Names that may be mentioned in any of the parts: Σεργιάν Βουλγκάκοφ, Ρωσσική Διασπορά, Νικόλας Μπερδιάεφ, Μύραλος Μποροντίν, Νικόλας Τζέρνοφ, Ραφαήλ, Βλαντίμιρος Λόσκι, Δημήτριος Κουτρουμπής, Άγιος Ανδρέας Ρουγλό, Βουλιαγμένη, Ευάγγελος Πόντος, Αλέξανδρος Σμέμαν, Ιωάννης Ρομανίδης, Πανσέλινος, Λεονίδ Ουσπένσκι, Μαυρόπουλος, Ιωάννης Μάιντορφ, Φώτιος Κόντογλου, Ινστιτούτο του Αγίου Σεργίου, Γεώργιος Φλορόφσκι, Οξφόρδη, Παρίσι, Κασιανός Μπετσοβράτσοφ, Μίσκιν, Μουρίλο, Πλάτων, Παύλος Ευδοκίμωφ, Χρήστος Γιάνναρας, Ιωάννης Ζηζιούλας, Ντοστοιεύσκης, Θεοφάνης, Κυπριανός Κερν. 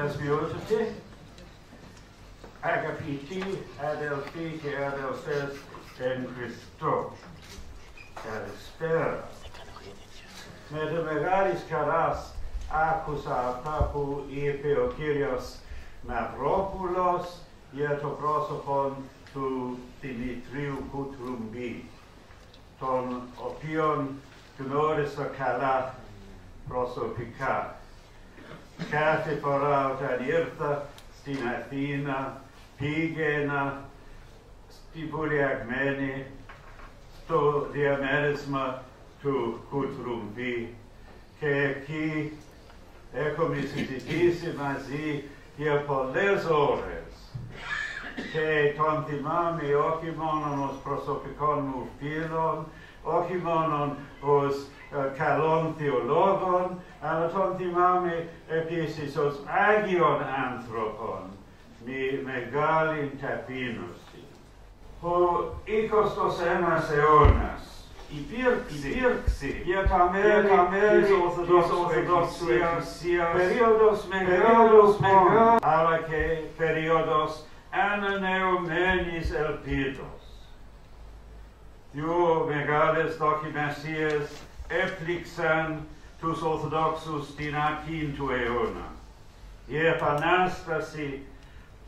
δεσμιούς αυτή. Αγαπητοί αδελφοί και αδελφές εν Χριστώ, καλησπέρα. Με τη μεγάλη χαρά άκουσα αυτά που είπε ο κύριος Μαυρόπουλος για το πρόσωπο του Δημητρίου Κουτρουμπή, τον οποίον γνώρισα καλά προσωπικά. Κάθε φορά όταν ήρθα στην Αθήνα, πήγαινα στην βουλιαγμένη στο διαμέρισμα του Κουτρουμπή και εκεί έχουμε συζητήσει μαζί για πολλές ώρες και τον θυμάμαι όχι μόνο ως προσωπικών μου φίλων, όχι μόνο ως καλών θεολόγων, αλλά τον θυμάμαι επίσης ως Άγιον άνθρωπον με μεγάλη ταπείνωση. Ο 21ος αιώνας υπήρξε για τα μέρη της Ορθοδόξου Εκκλησίας περίοδος μεγάλη, αλλά και περίοδος ανανεωμένης ελπίδος. Δύο μεγάλες δοκιμασίες έπληξαν τους Ορθοδόξους στην αρχή του αιώνα. Η επανάσταση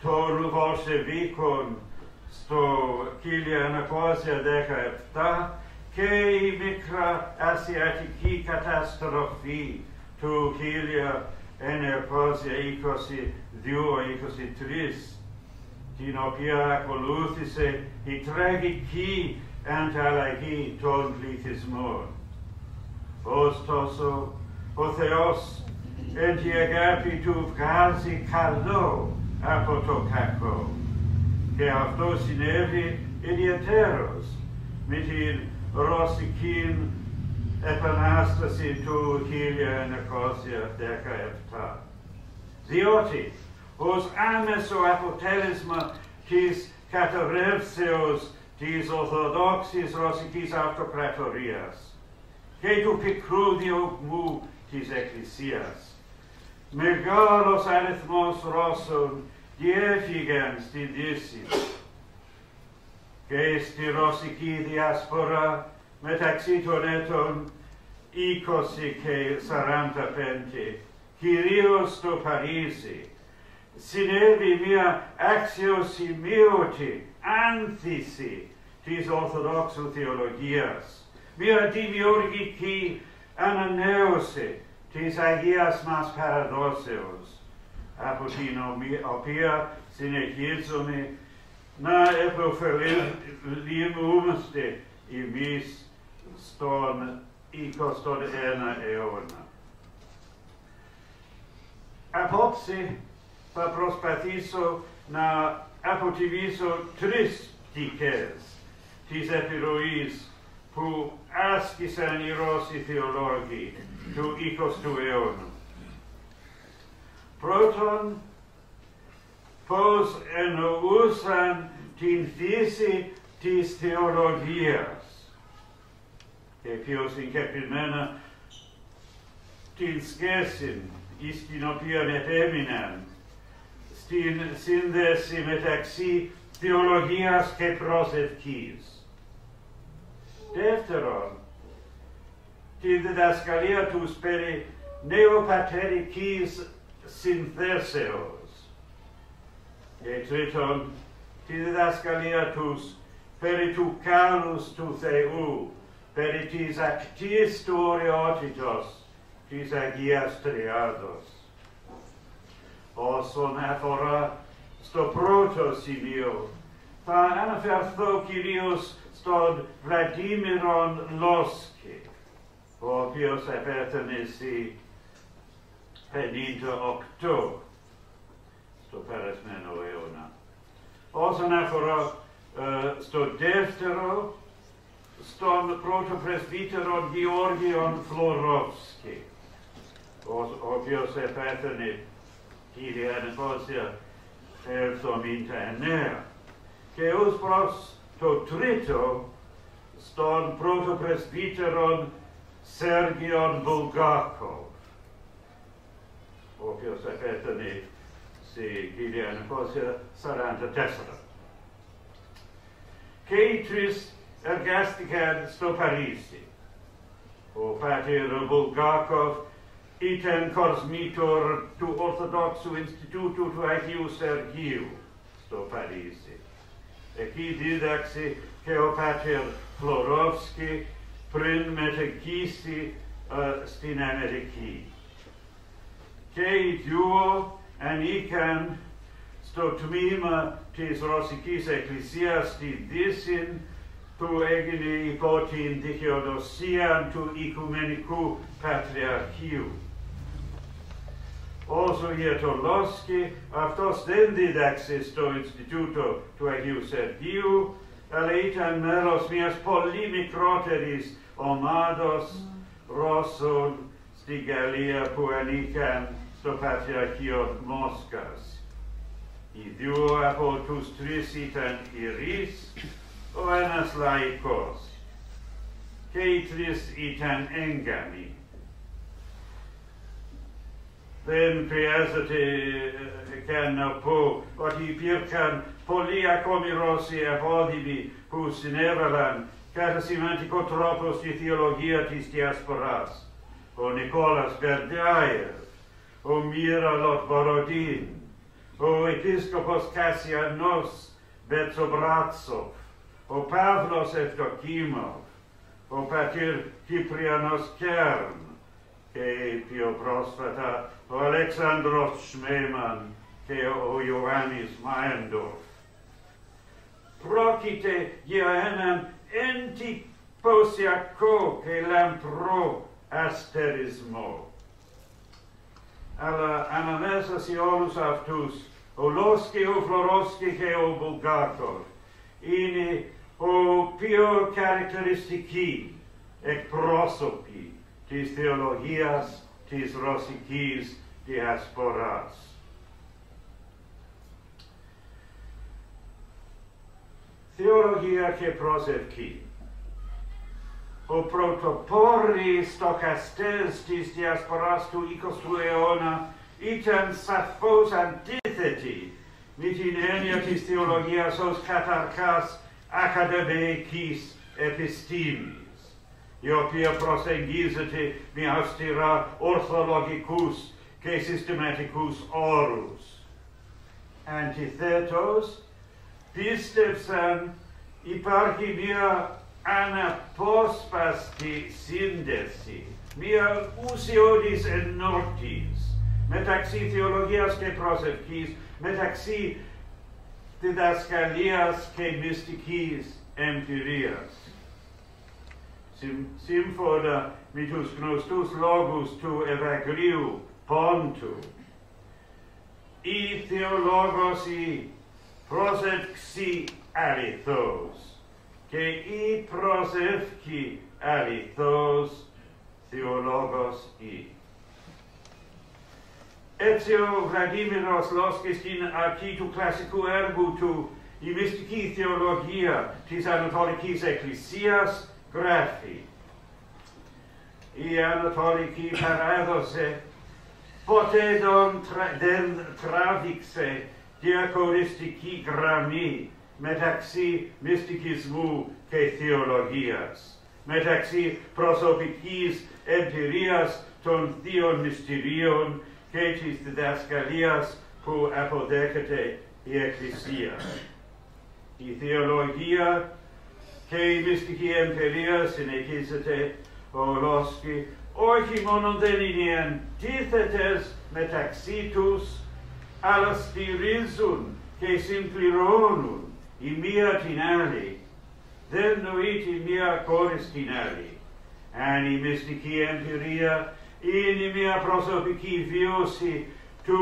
των Βολσεβίκων στο 1917 και η μικρασιατική καταστροφή του 1922-23, την οποία ακολούθησε η τραγική ανταλλαγή των πληθυσμών. Ωστόσο, ο Θεός εν τη αγάπη του βγάζει καλό από το κακό και αυτό συνέβη ιδιαίτερος με την Ρωσική Επανάσταση του 1917. Διότι ως άμεσο αποτέλεσμα της καταρρεύσεως της Ορθοδόξης Ρωσικής Αυτοκρατορίας και του πικρού διωγμού της Εκκλησίας, μεγάλος αριθμός Ρώσων διέφυγαν στην Δύση και στη Ρωσική Διάσπορα μεταξύ των έτων 20 και 45, κυρίως στο Παρίσι, συνέβη μια αξιοσημείωτη άνθηση της Ορθοδόξου Θεολογίας, μια δημιουργική ανανέωση της Αγίας μας παραδόσεως, από την οποία συνεχίζουμε να επωφελούμαστε εμείς στον 21ο αιώνα. Απόψε θα προσπαθήσω να αποτιμήσω τρεις πτυχές της επιρροής που άσκησαν οι Ρώσοι θεολόγοι του 20ου αιώνα. Πρώτον, πώς εννοούσαν την φύση της θεολογίας και πιο συγκεκριμένα την σχέση στην οποία επέμειναν στην σύνδεση μεταξύ θεολογίας και προσευχής. Δεύτερον, την διδασκαλία τους περί νεοπατερικής συνθέσεως. Και τρίτον, τη διδασκαλία τους περί του κάλους του Θεού, περί της ακτής του ωραιότητος, της Αγίας Τριάδος. Όσον αφορά στο πρώτο σημείο, θα αναφερθώ κυρίως στον Βλαντίμιρον Λόσκι, ο οποίος επέθανε 58 στο περασμένο αιώνα. Όσον αφορά στο δεύτερο, στον πρώτο πρεσβύτερο Γεώργιον Φλορόφσκι, ο οποίος επέθανε 1979, και ως προς το τρίτο, στον πρώτο πρεσβύτερο Σεργιάν Βουλγκάκοφ, ο οποίος επέθανε σε 1944. Και οι τρεις εργάστηκαν στο Παρίσι. Ο Πάτερ Βουλγκάκοφ ήταν κοσμήτωρ του Ορθοδόξου Ινστιτούτου του Αγίου Σεργίου στο Παρίσι. Εκεί δίδαξε και ο Πάτερ Φλορόφσκι πριν μετακίσει στην Αμερική. Και οι δύο ανήκαν στο τμήμα της Ρωσικής Εκκλησίας στη Δύση που έγινε υπό την δικαιοδοσία του Οικουμενικού Πατριαρχείου. Όσο για το Λόσκι, αυτός δεν δίδαξε στο Ινστιτούτο του Αγίου Σεργίου, αλλά ήταν μέρος μιας πολύ μικρότερης ομάδος Ρώσων στην Γαλλία που ανήκαν στο Πατριαρχείο Μόσχας. Οι δύο από τους τρεις ήταν ιερείς, ο ένας λαϊκός, και οι τρεις ήταν έγκαμοι. Δεν χρειάζεται καν να πω ότι υπήρχαν πολλοί ακόμη Ρώσοι απόδημοι που συνέβαλαν κατά σημαντικό τρόπο στη θεολογία της διασποράς. Ο Νικόλας Μπερδιάεφ, ο Μύραλος Μποροντίν, ο επίσκοπος Κασιανός Μπετσοβράτσοφ, ο Παύλος Ευδοκίμωφ, ο πατήρ Κυπριανός Κερν και πιο πρόσφατα ο Αλέξανδρος Σμέμαν και ο Ιωάννης Μάιντορφ. Πρόκειται για έναν εντυπωσιακό και λαμπρό αστερισμό. Αλλά ανάμεσα σε όλους αυτούς, ο Λόσκι, ο Φλορόσκι και ο Βουλγκάκοφ είναι ο πιο χαρακτηριστικοί εκπρόσωποι της θεολογίας της ρωσικής διασποράς. Θεολογία και προσευχή. Ο πρωτοπόροι στοχαστές της διασποράς του 20ου αιώνα ήταν σαφώς αντίθετοι με την έννοια της θεολογίας ως καταρχάς ακαδημαϊκής επιστήμης, η οποία προσεγγίζεται με αυστηρά ορθολογικούς και συστηματικούς όρους. Αντιθέτως, πίστεψαν υπάρχει μια αναπόσπαστη σύνδεση, μια ουσιώδης ενόρτης μεταξύ θεολογίας και προσευχής, μεταξύ διδασκαλίας και μυστικής εμπειρίας. Σύμφωνα με τους γνωστούς λόγους του Ευαγγελίου Πόντου, η θεολόγωση προσεύξει αληθώς και η προσεύχει αληθώς θεολόγος η. Έτσι ο Βλαντίμιρος Λόσκι στην αρχή του κλασικού έργου του «Η μυστική θεολογία της Ανατολικής Εκκλησίας» γράφει: «Η Ανατολική παράδοση ποτέ δεν τράβηξε διακοριστική γραμμή μεταξύ μυστικισμού και θεολογίας, μεταξύ προσωπικής εμπειρίας των θείων μυστηρίων και της διδασκαλίας που αποδέχεται η Εκκλησία. Η θεολογία και η μυστική εμπειρία», συνεχίζεται ο Λόσκι, «όχι μόνο δεν είναι αντίθετες μεταξύ τους, αλλά στηρίζουν και συμπληρώνουν η μία την άλλη. Δεν νοεί τη μία χωρίς την άλλη. Αν η μυστική εμπειρία είναι μια προσωπική βίωση του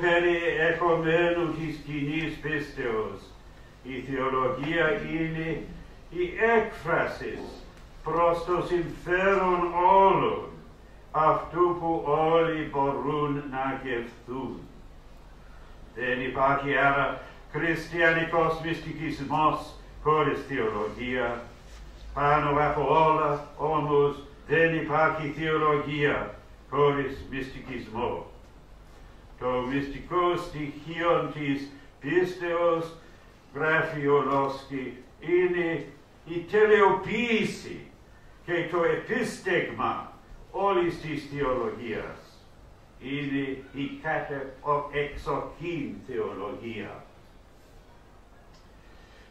περιεχομένου της κοινής πίστεως, η θεολογία είναι η έκφραση προς το συμφέρον όλων αυτού που όλοι μπορούν να γευθούν. Δεν υπάρχει άρα χριστιανικός μυστικισμός χωρίς θεολογία. Πάνω από όλα όμως δεν υπάρχει θεολογία χωρίς μυστικισμό. το μυστικό στοιχείο της πίστεως, γράφει ο Λόσκι, είναι η τελειοποίηση και το επίστεγμα όλης της θεολογίας. Είναι η κατεξοχήν θεολογία.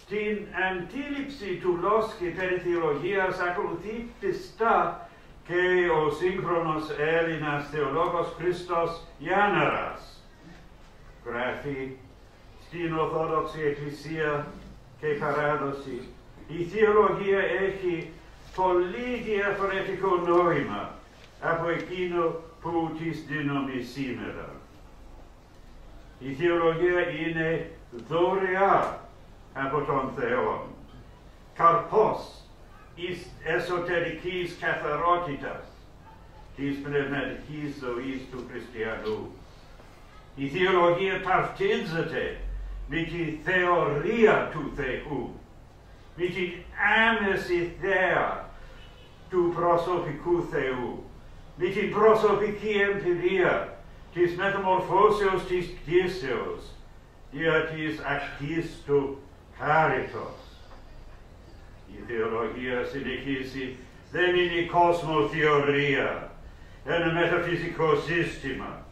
Την αντίληψη του Λόσκι περί θεολογίας ακολουθεί πιστά και ο σύγχρονος Έλληνας θεολόγος Χρήστος Γιάνναρας. Γράφει στην Ορθόδοξη Εκκλησία και Παράδοση, η θεολογία έχει πολύ διαφορετικό νόημα από εκείνο που της δίνουμε σήμερα. Η θεολογία είναι δωρεά από τον Θεό, καρπός της εσωτερικής καθαρότητας της πνευματικής ζωής του χριστιανού. Η θεολογία ταυτίζεται με τη θεωρία του Θεού, με την άμεση θέα του προσωπικού Θεού, με την προσωπική εμπειρία της μεταμορφώσεως της πτήσεως δια της ακτής του χάριτος. Η θεολογία, συνεχίζει, δεν είναι κοσμοθεωρία, ένα μεταφυσικό σύστημα,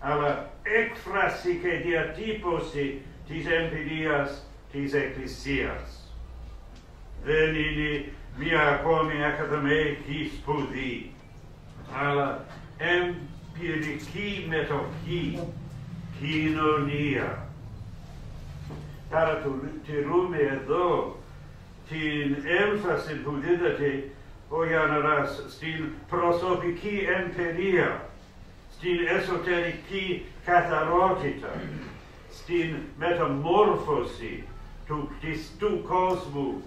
αλλά έκφραση και διατύπωση της εμπειρίας της Εκκλησίας. Δεν είναι μία ακόμη ακαδημαϊκή σπουδή, αλλά εμπειρική μετοχή, κοινωνία. Παρατηρούμε εδώ την έμφαση που δίδεται ο Γιάνναρας στην προσωπική εμπειρία, στην εσωτερική καθαρότητα, στην μεταμόρφωση του κτιστού κόσμου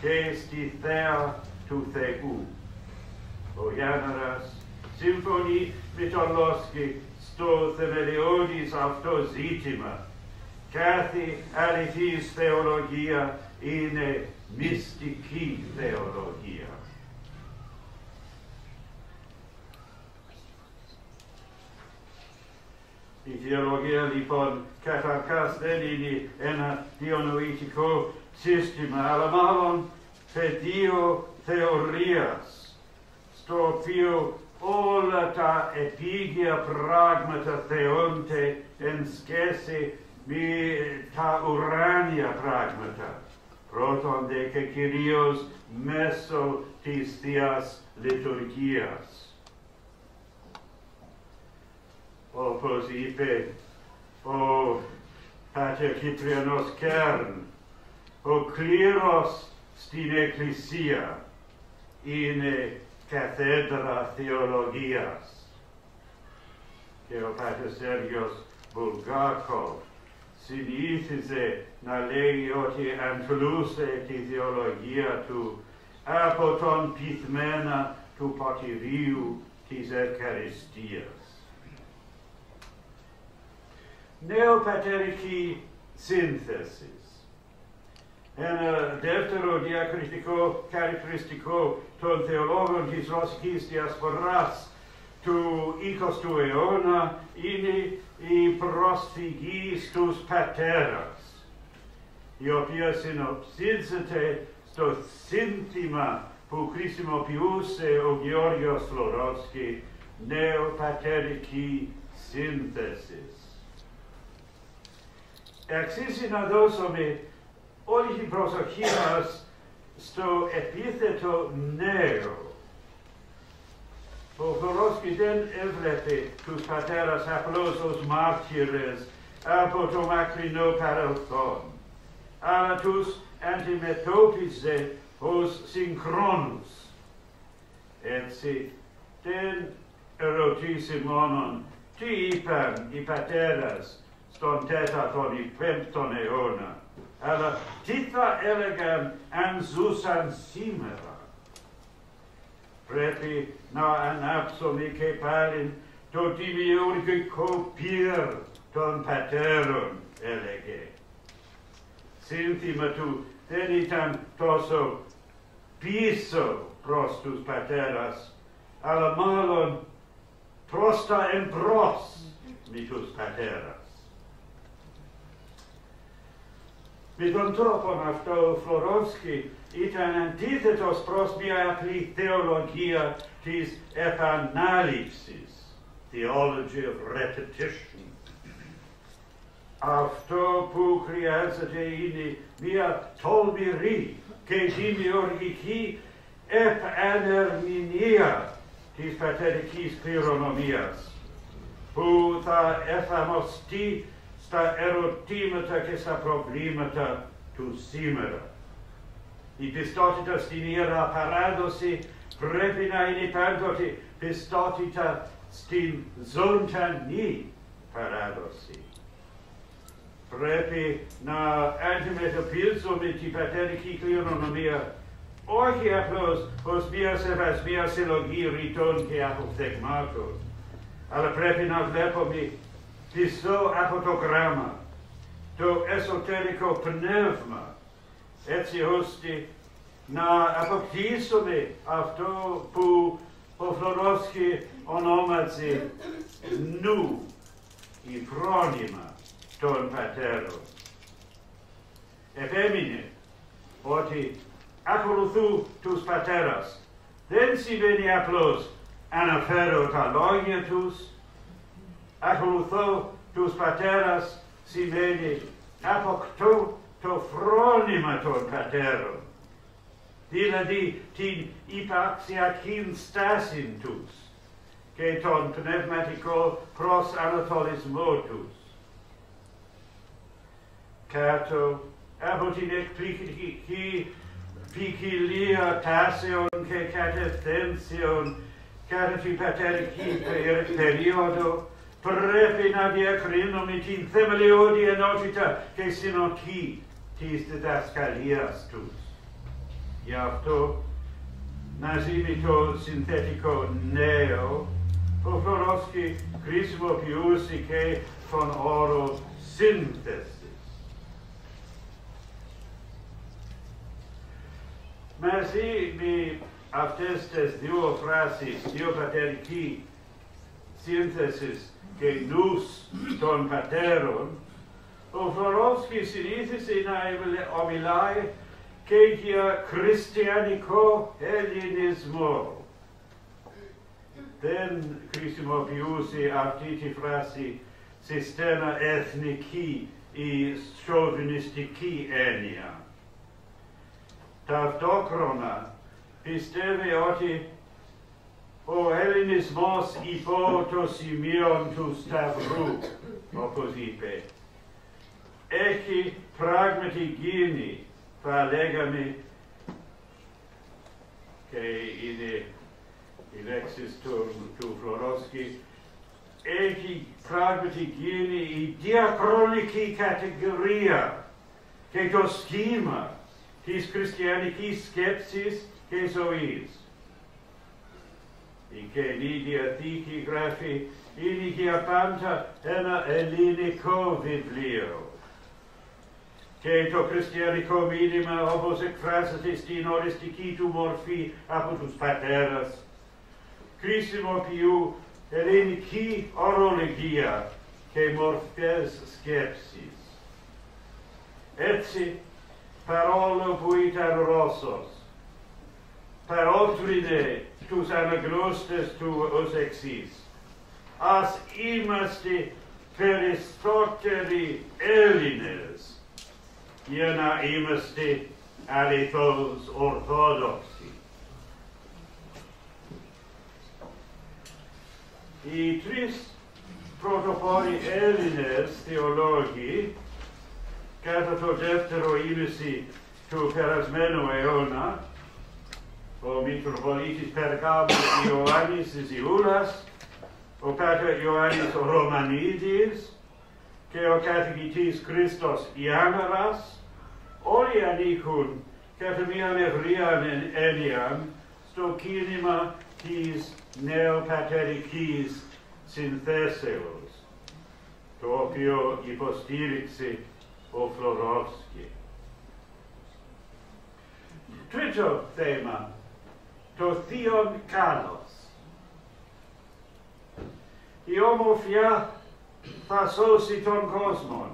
και στη θέα του Θεού. Ο Γιάνναρας συμφωνεί με τον Λόσκι στο θεμελιώδης αυτό ζήτημα. Κάθε αληθής θεολογία είναι μυστική θεολογία. Η θεολογία λοιπόν καταρχάς δεν είναι ένα διανοητικό σύστημα, αλλά μάλλον πεδίο θεωρίας, στο οποίο όλα τα επίγεια πράγματα θεώνται εν σχέση με τα ουράνια πράγματα. Πρώτονται και κυρίως μέσω της Θείας Λειτουργίας. Όπως είπε ο Πάτερ Κυπριανός Κερν, ο κλήρος στην Εκκλησία είναι καθέδρα θεολογίας. Και ο Πάτερ Σεργιάν Βουλγκάκοφ συνήθιζε να λέει ότι αντλούσε τη θεολογία του από τον πυθμένα του ποτηρίου της Ευχαριστίας. Νεοπατερική σύνθεση. Ένα δεύτερο διακριτικό χαρακτηριστικό των θεολόγων της Ρωσικής Διασποράς του 20ου αιώνα είναι η προσφυγή στους πατέρας, η οποία συνοψίζεται στο σύνθημα που χρησιμοποιούσε ο Γεώργιος Φλορόφσκι, νεοπατερική σύνθεση. Αξίζει να δώσουμε όλη την προσοχή μας στο επίθετο νέο. Ο Φλορόφσκι δεν έβλεπε τους πατέρας απλώς ως μάρτυρες από το μακρινό παρελθόν, αλλά τους αντιμετώπιζε ως συγχρόνους. Έτσι, δεν ερωτήσει μόνον τι είπαν οι πατέρας στον 4ο ή 5ο αιώνα, αλλά τι θα έλεγαν αν ζούσαν σήμερα. Πρέπει να ανάψουμε και πάλι το δημιουργικό πυρ των πατέρων, έλεγε. Σύνθημα του δεν ήταν τόσο πίσω προς τους πατέρας, αλλά μάλλον προς τα εμπρός, μισούς πατέρα. Με τον τρόπο αυτό ο Φλορόφσκι ήταν αντίθετος προς μια απλή θεολογία της επανάληψης, theology of repetition. Αυτό που χρειάζεται είναι μια τολμηρή και δημιουργική επανερμηνία της πατερικής κληρονομίας, που θα εφαρμοστεί στα ερωτήματα και στα προβλήματα του σήμερα. Η πιστότητα στην Ιερά Παράδοση πρέπει να είναι πάντοτε πιστότητα στην ζωντανή παράδοση. Πρέπει να αντιμετωπίζουμε την πατερική κληρονομία όχι απλώς ως μια σεβασμία συλλογή ρητών και αποθεγμάτων, αλλά πρέπει να βλέπουμε πίσω από το γράμμα, το εσωτερικό πνεύμα, έτσι ώστε να αποκτήσουμε αυτό που ο Φλορόφσκι ονόμαζε νου, η φρόνημα των πατέρων. Επέμεινε ότι ακολουθού τους πατέρας δεν σημαίνει απλώς αναφέρω τα λόγια τους. Ακολουθώ τους πατέρας σημαίνει αποκτώ το φρόνημα των πατέρων, δηλαδή την υπαρξιακή στάση τους και τον πνευματικό προσανατολισμό τους. Κάτω από την εκπληκτική ποικιλία τάσεων και κατευθύνσεων κατά την πατερική περίοδο, πρέπει να διακρίνουμε την θεμελιώδη ενότητα και συνοχή της διδασκαλίας τους. Γι' αυτό, μαζί με το συνθετικό νέο, ο Φλορόφσκι χρησιμοποιούσε και τον όρο σύνθεση. Μαζί με αυτές τις δύο φράσεις, δύο πατερική σύνθεσης και νους των πατέρων, ο Φλορόφσκι συνήθισε να ομιλάει και για χριστιανικό ελληνισμό. Δεν χρησιμοποιούσε αυτή τη φράση σε στενά εθνική ή σοβινιστική έννοια. Ταυτόχρονα πιστεύει ότι ο Ελληνισμός υπό το σημείο του Σταυρού, όπως είπε, έχει πράγματι γίνει, θα λέγαμε, και είναι οι λέξεις του Φλορόφσκι, έχει πράγματι γίνει η διακρονική κατηγορία και το σχήμα της χριστιανικής σκέψης και ζωής. Η Καινή Διαθήκη γράφει είναι για πάντα ένα ελληνικό βιβλίο. Και το χριστιανικό μήνυμα, όπως εκφράζεται στην οριστική του μορφή από τους πατέρας, χρησιμοποιούν ελληνική ορολογία και μορφές σκέψης. Έτσι, παρόλο που ήταν Ρώσος, παρότρινε τους αναγνώστες του ως εξής: ας είμαστε περισσότεροι Έλληνες για να είμαστε αληθώς Ορθόδοξοι. Οι τρεις πρωτοπόροι Έλληνες θεολόγοι κατά το δεύτερο ήμιση του περασμένου αιώνα, ο Μητροπολίτης Περγάμου Ιωάννης Ζηζιούλας, ο Πάτερ Ιωάννης Ρομανίδης και ο καθηγητής Χρήστος Γιάνναρας, όλοι ανήκουν κατά μια ευρεία έννοια στο κίνημα της νεοπατερικής συνθέσεως, το οποίο υποστήριξε ο Φλορόφσκι. Τρίτο θέμα, το θείον κάλος. Η ομορφιά θα σώσει τον κόσμο.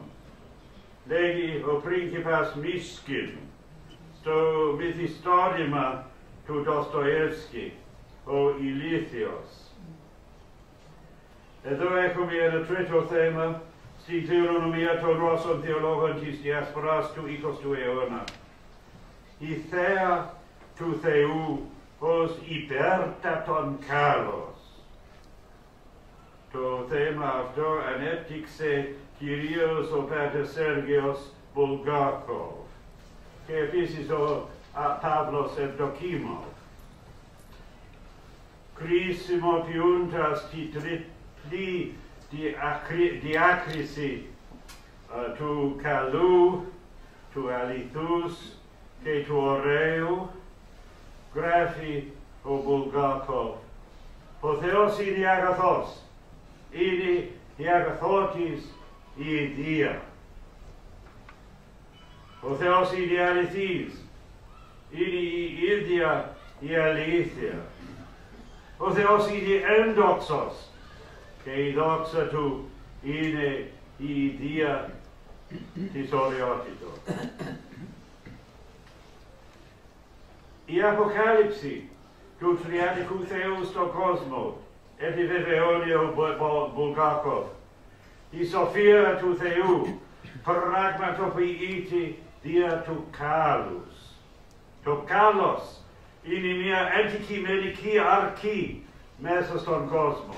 Λέγει ο πρίγκιπας Μίσκιν στο μυθιστόρημα του Ντοστοιεύσκη, ο Ηλίθιος. Εδώ έχουμε ένα τρίτο θέμα στη κληρονομία των Ρώσων θεολόγων της διασποράς του 20ου αιώνα. Η θέα του Θεού ως υπέρτατον καλός. Το θέμα αυτό ανέπτυξε κυρίως ο Πάτερ Σεργιάν Βουλγκάκοφ και επίσης ο Παύλος Ευδοκίμωφ, χρησιμοποιούντας τη τριπλή διάκριση του καλού, του αληθούς και του ωραίου. Γράφει ο Βουλγκάκοφ, ο Θεός είναι αγαθός, είναι η αγαθότης η ιδία. Ο Θεός είναι αληθής, είναι η ίδια η αλήθεια. Ο Θεός είναι ένδοξος και η δόξα του είναι η ιδία της ωραιότητος. Η αποκάλυψη του τριαδικού Θεού στον κόσμο επιβεβαιώνει ο Βουλγκάκοφ. Η σοφία του Θεού πραγματοποιείται δια του κάλους. Το κάλος είναι μια αντικειμενική αρχή μέσα στον κόσμο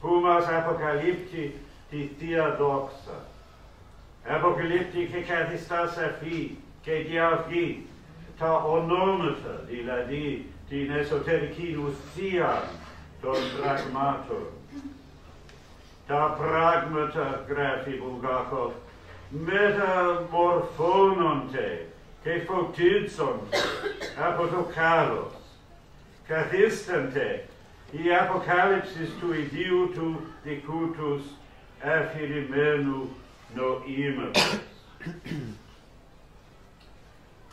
που μας αποκαλύπτει τη Θεία Δόξα. Αποκαλύπτει και καθιστά σαφή και διαυγή τα ονόματα, δηλαδή την εσωτερική ουσία των πραγμάτων. Τα πράγματα, γράφει Βουλγκάκοφ, μεταμορφώνονται και φωτίζονται από το κάλος. Καθίστανται οι αποκάλυψεις του ιδίου του δικού τους αφηρημένου νοήματος.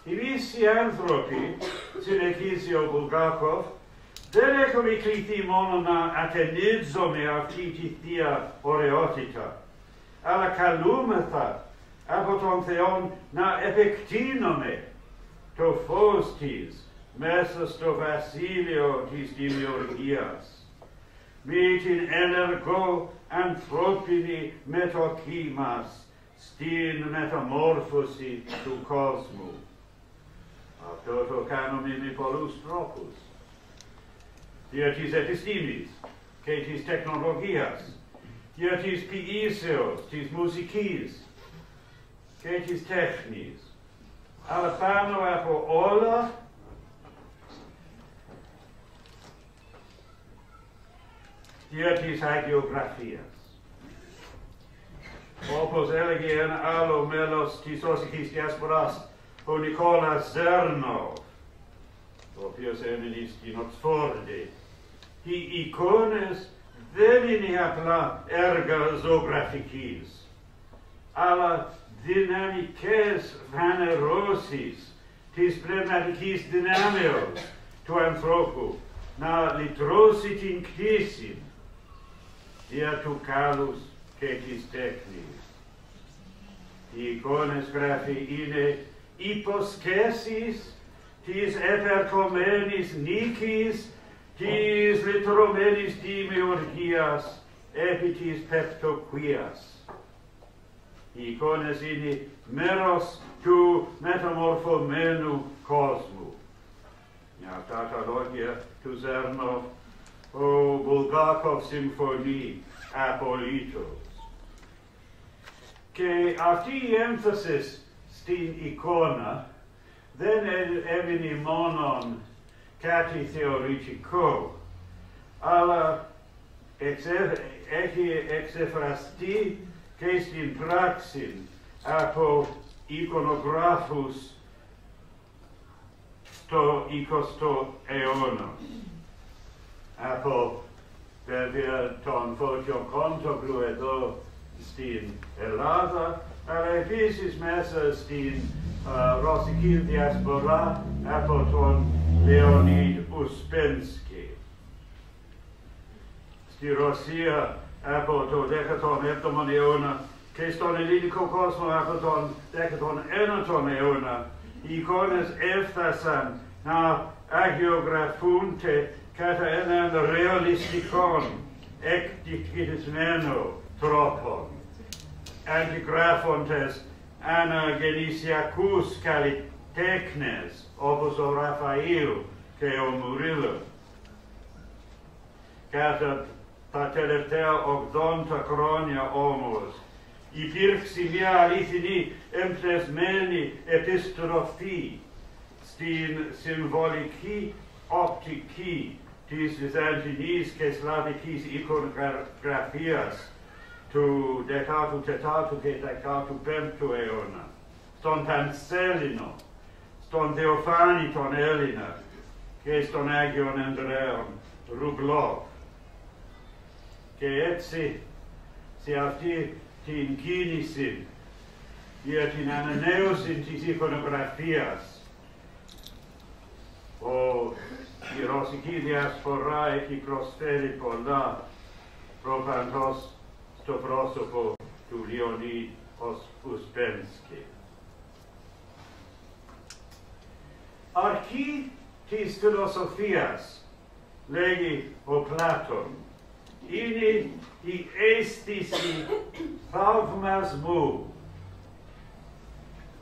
Εμείς οι άνθρωποι, συνεχίζει ο Βουλγκάκοφ, δεν έχουμε κληθεί μόνο να ατενίζουμε αυτή τη θεία ωραιότητα, αλλά καλούμεθα από τον Θεό να επεκτείνουμε το φως της μέσα στο βασίλειο της δημιουργίας, με την ενεργό ανθρώπινη μετοχή μας στην μεταμόρφωση του κόσμου. Αυτό το κάνουμε με πολλούς τρόπους. Δια της επιστήμης και της τεχνολογίας, δια της ποιήσεως, της μουσικής και της τέχνης. Αλλά πάνω από όλα, δια της αγιογραφίας. Όπως έλεγε ένα άλλο μέλος της Ρωσικής Διασποράς, ο Νικόλας Τζέρνοφ, ο οποίος έμεινε στην Οξφόρδη, οι εικόνες δεν είναι απλά έργα ζωγραφικής, αλλά δυναμικές φανερώσεις της πνευματικής δυνάμεως του ανθρώπου να λυτρώσει την κτήση δια του κάλους και της τέχνης. Οι εικόνες, γράφει, είναι υποσχέσεις της επερχομένης νίκης της λυτρωμένης δημιουργίας επί της πεπτοκουίας. Οι εικόνες είναι μέρος του μεταμορφωμένου κόσμου. Με αυτά τα λόγια του Ζέρνοφ, ο Βουλγκάκοφ συμφωνεί απολύτως. Και αυτή η έμφαση στην εικόνα δεν έμεινε μόνο κάτι θεωρητικό, αλλά έχει εξεφραστεί και στην πράξη από εικονογράφους στο 20ο αιώνα. Από βέβαια τον Φώτιο Κόντογλου εδώ στην Ελλάδα, αλλά επίσης μέσα στην Ρωσική Διασπορά από τον Λεονίδ Ουσπένσκι. Στη Ρωσία από το 17ο αιώνα και στον ελληνικό κόσμο από τον 19ο αιώνα. Οι εικόνες έφτασαν να αγιογραφούνται κατά έναν ρεαλιστικό, εκτυπισμένο τρόπο, αντιγράφοντας αναγεννησιακούς καλλιτέχνες όπως ο Ραφαήλ και ο Μουρίλο. Κατά τα τελευταία 80 χρόνια όμως υπήρξε μια αληθινή εμπνευσμένη επιστροφή στην συμβολική οπτική της Βυζαντινής και Σλαβικής εικονογραφίας του 14ου και 15ου αιώνα, στον Πανσέλινο, στον Θεοφάνη τον Έλληνα και στον Άγιον Ανδρέον Ρουγλό. Και έτσι, σε αυτή την κίνηση για την ανανέωση της εικονογραφίας, η ρωσική διασπορά έχει προσφέρει πολλά, προφανώς στο πρόσωπο του Λεονίδ Ουσπένσκι. Αρχή της φιλοσοφίας, λέγει ο Πλάτων, είναι η αίσθηση θαυμασμού.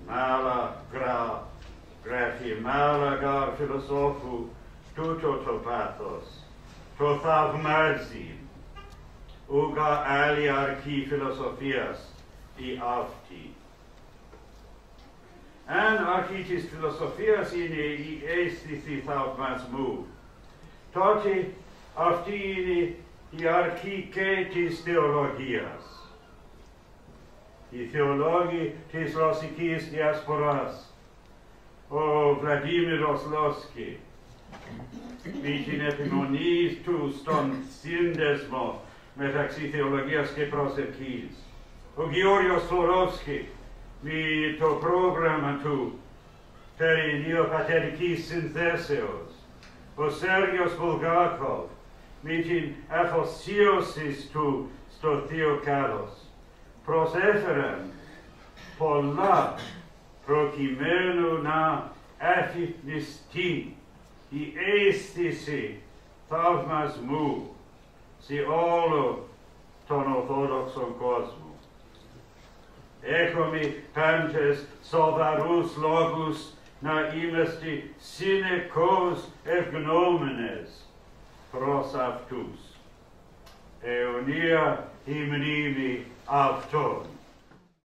Μάλα γράφει, μάλαγα φιλοσόφου, τούτο το πάθος, το θαυμάζει. Ούκα άλλη αρχή φιλοσοφίας ή αυτή. Αν αρχή της φιλοσοφίας είναι η αίσθηση θαυμασμού, τότε αυτή είναι η αρχή και της θεολογίας. Οι θεολόγοι της ρωσικής διασποράς, ο Βλαντίμιρος Λόσκι, με την επιμονή του στον σύνδεσμο μεταξύ θεολογίας και προσευχής, ο Γεώργιος Φλορόφσκι με το πρόγραμμα του περί νεοπατερικής συνθέσεως, ο Σεργιάν Βουλγκάκοφ με την αφοσίωση του στο θείο κάλος, προσέφεραν πολλά προκειμένου να αφυπνιστεί η αίσθηση θαυμασμού σε όλο τον Ορθόδοξο κόσμο. Έχουμε πάντες σοβαρούς λόγους να είμαστε συνεχώς ευγνώμενες προς αυτούς. Αιωνία η μνήμη αυτών.